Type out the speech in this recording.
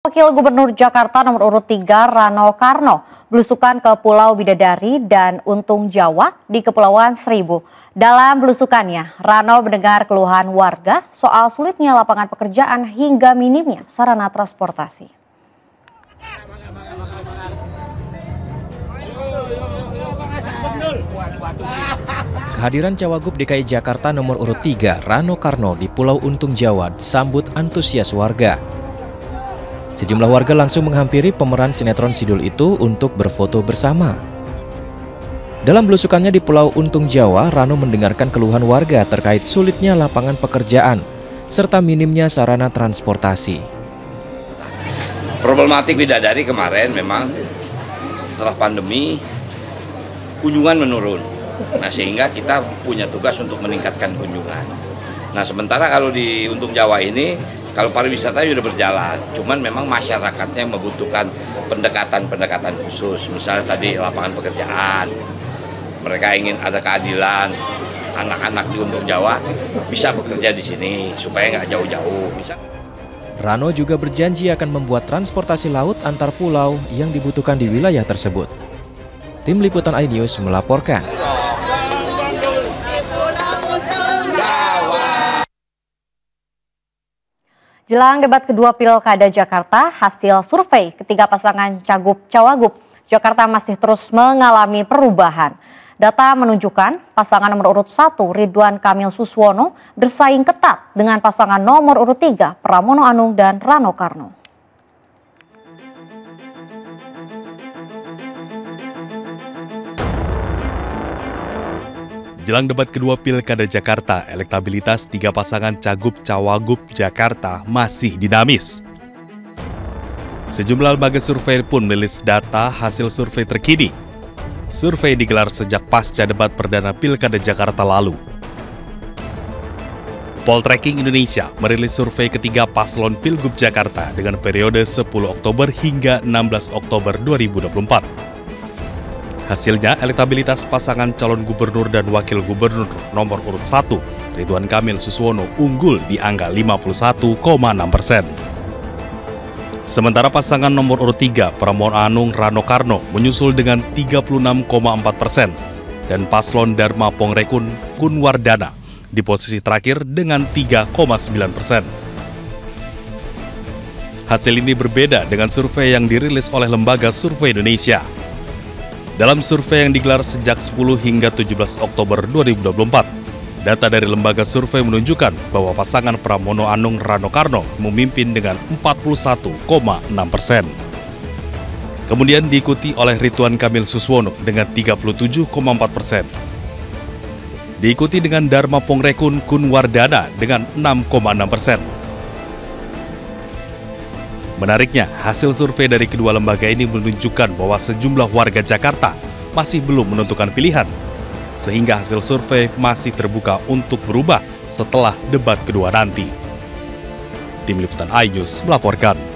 Wakil Gubernur Jakarta nomor urut 3 Rano Karno belusukan ke Pulau Bidadari dan Untung Jawa di Kepulauan Seribu. Dalam belusukannya, Rano mendengar keluhan warga soal sulitnya lapangan pekerjaan hingga minimnya sarana transportasi. Kehadiran Cawagup DKI Jakarta nomor urut 3 Rano Karno di Pulau Untung Jawa disambut antusias warga. Sejumlah warga langsung menghampiri pemeran sinetron Sidul itu untuk berfoto bersama. Dalam belusukannya di Pulau Untung Jawa, Rano mendengarkan keluhan warga terkait sulitnya lapangan pekerjaan, serta minimnya sarana transportasi. Problematik Bidadari kemarin memang setelah pandemi, kunjungan menurun. Nah, sehingga kita punya tugas untuk meningkatkan kunjungan. Nah, sementara kalau di Untung Jawa ini, kalau pariwisata sudah berjalan, cuman memang masyarakatnya membutuhkan pendekatan-pendekatan khusus. Misalnya tadi lapangan pekerjaan, mereka ingin ada keadilan, anak-anak di Untung Jawa bisa bekerja di sini supaya nggak jauh-jauh. Rano juga berjanji akan membuat transportasi laut antar pulau yang dibutuhkan di wilayah tersebut. Tim Liputan iNews melaporkan. Jelang debat kedua Pilkada Jakarta, hasil survei ketiga pasangan Cagup-Cawagup Jakarta masih terus mengalami perubahan. Data menunjukkan pasangan nomor urut 1 Ridwan Kamil Suswono bersaing ketat dengan pasangan nomor urut 3 Pramono Anung dan Rano Karno. Jelang debat kedua Pilkada Jakarta, elektabilitas tiga pasangan Cagup-Cawagup Jakarta masih dinamis. Sejumlah lembaga survei pun merilis data hasil survei terkini. Survei digelar sejak pasca debat perdana Pilkada Jakarta lalu. Poltracking Indonesia merilis survei ketiga paslon Pilgub Jakarta dengan periode 10 Oktober hingga 16 Oktober 2024. Hasilnya, elektabilitas pasangan calon gubernur dan wakil gubernur nomor urut 1, Ridwan Kamil Suswono, unggul di angka 51,6%. Sementara pasangan nomor urut 3, Pramono Anung Rano Karno, menyusul dengan 36,4%. Dan paslon Dharma Pongrekun Kunwardana di posisi terakhir dengan 3,9%. Hasil ini berbeda dengan survei yang dirilis oleh Lembaga Survei Indonesia. Dalam survei yang digelar sejak 10 hingga 17 Oktober 2024, data dari lembaga survei menunjukkan bahwa pasangan Pramono Anung Rano Karno memimpin dengan 41,6%. Kemudian diikuti oleh Ridwan Kamil Suswono dengan 37,4%. Diikuti dengan Dharma Pongrekun Kunwardana dengan 6,6%. Menariknya, hasil survei dari kedua lembaga ini menunjukkan bahwa sejumlah warga Jakarta masih belum menentukan pilihan, sehingga hasil survei masih terbuka untuk berubah setelah debat kedua nanti. Tim Liputan iNews melaporkan.